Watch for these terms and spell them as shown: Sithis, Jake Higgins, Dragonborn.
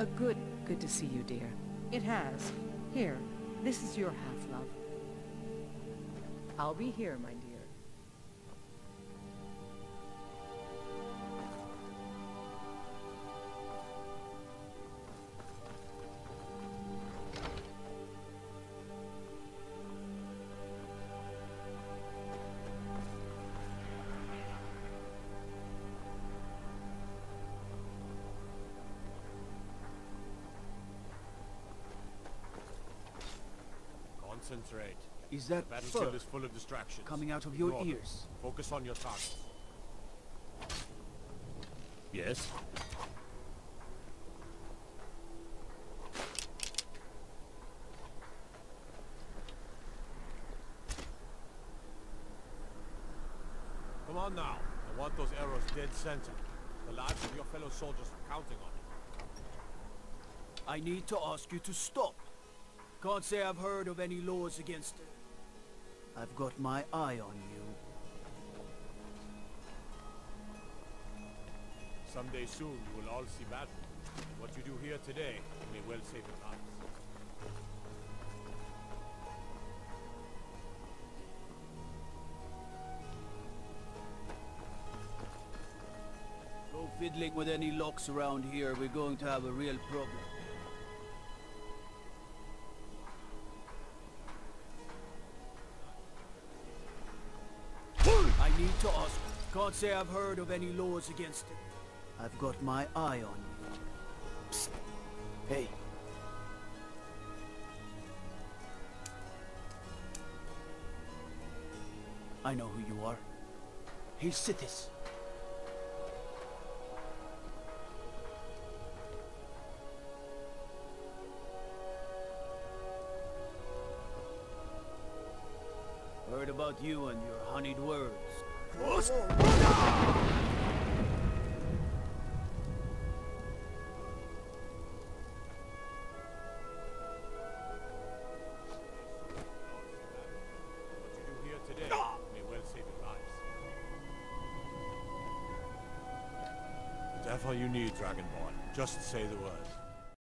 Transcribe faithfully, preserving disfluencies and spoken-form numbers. A good, good to see you, dear. It has. Here, this is your half, love. I'll be here, my dear. Concentrate. Is that the battlefield is full of distractions coming out of your Ignore ears? Them. Focus on your target. Yes. Come on now. I want those arrows dead center. The lives of your fellow soldiers are counting on it. I need to ask you to stop. Can't say I've heard of any laws against it. I've got my eye on you. Someday soon you will all see battle. What you do here today may well save your lives. No fiddling with any locks around here. We're going to have a real problem. Need to ask. Can't say I've heard of any laws against it. I've got my eye on you. Psst. Hey. I know who you are. Hail Sithis. Heard about you and your honeyed words. Whatever you need, Dragonborn, just say the word.